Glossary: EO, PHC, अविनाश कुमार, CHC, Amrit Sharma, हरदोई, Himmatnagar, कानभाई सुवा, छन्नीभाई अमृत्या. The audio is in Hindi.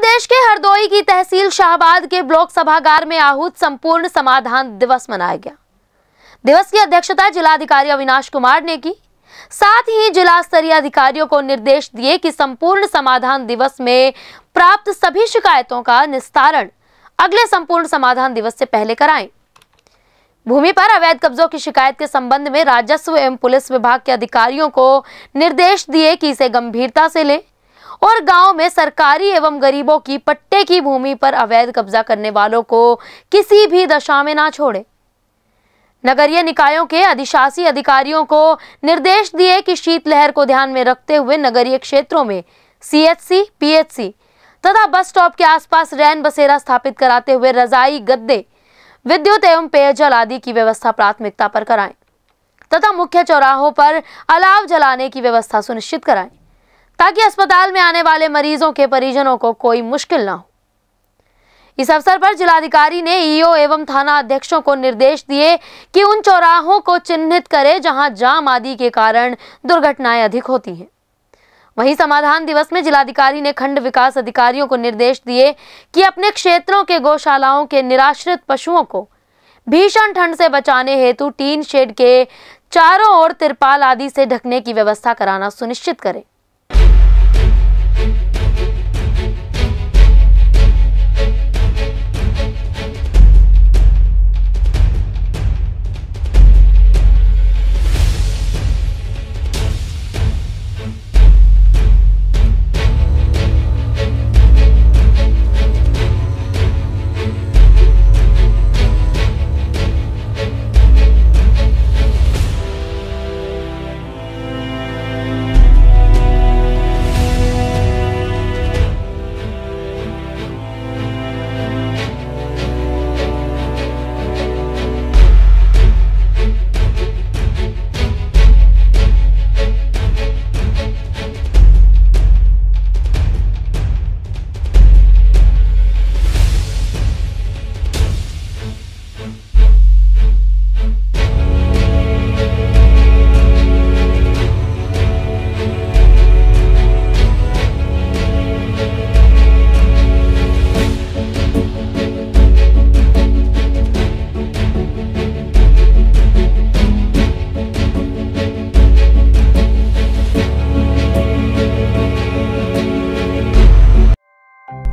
प्रदेश के हरदोई की तहसील शाहबाद के ब्लॉक सभागार में आहूत संपूर्ण समाधान दिवस मनाया गया। दिवस की अध्यक्षता जिलाधिकारी अविनाश कुमार ने की। साथ ही जिला स्तरीय अधिकारियों को निर्देश दिए कि संपूर्ण समाधान दिवस में प्राप्त सभी शिकायतों का निस्तारण अगले संपूर्ण समाधान दिवस से पहले कराएं। भूमि पर अवैध कब्जों की शिकायत के संबंध में राजस्व एवं पुलिस विभाग के अधिकारियों को निर्देश दिए कि इसे गंभीरता से लें और गांव में सरकारी एवं गरीबों की पट्टे की भूमि पर अवैध कब्जा करने वालों को किसी भी दशा में ना छोड़े। नगरीय निकायों के अधिशासी अधिकारियों को निर्देश दिए कि शीतलहर को ध्यान में रखते हुए नगरीय क्षेत्रों में CHC, PHC तथा बस स्टॉप के आसपास रैन बसेरा स्थापित कराते हुए रजाई, गद्दे, विद्युत एवं पेयजल आदि की व्यवस्था प्राथमिकता पर कराएं तथा मुख्य चौराहों पर अलाव जलाने की व्यवस्था सुनिश्चित कराएं ताकि अस्पताल में आने वाले मरीजों के परिजनों को कोई मुश्किल ना हो। इस अवसर पर जिलाधिकारी ने EO एवं थाना अध्यक्षों को निर्देश दिए कि उन चौराहों को चिन्हित करें जहां जाम आदि के कारण दुर्घटनाएं अधिक होती हैं। वहीं समाधान दिवस में जिलाधिकारी ने खंड विकास अधिकारियों को निर्देश दिए कि अपने क्षेत्रों के गौशालाओं के निराश्रित पशुओं को भीषण ठंड से बचाने हेतु टीन शेड के चारों ओर तिरपाल आदि से ढकने की व्यवस्था कराना सुनिश्चित करें।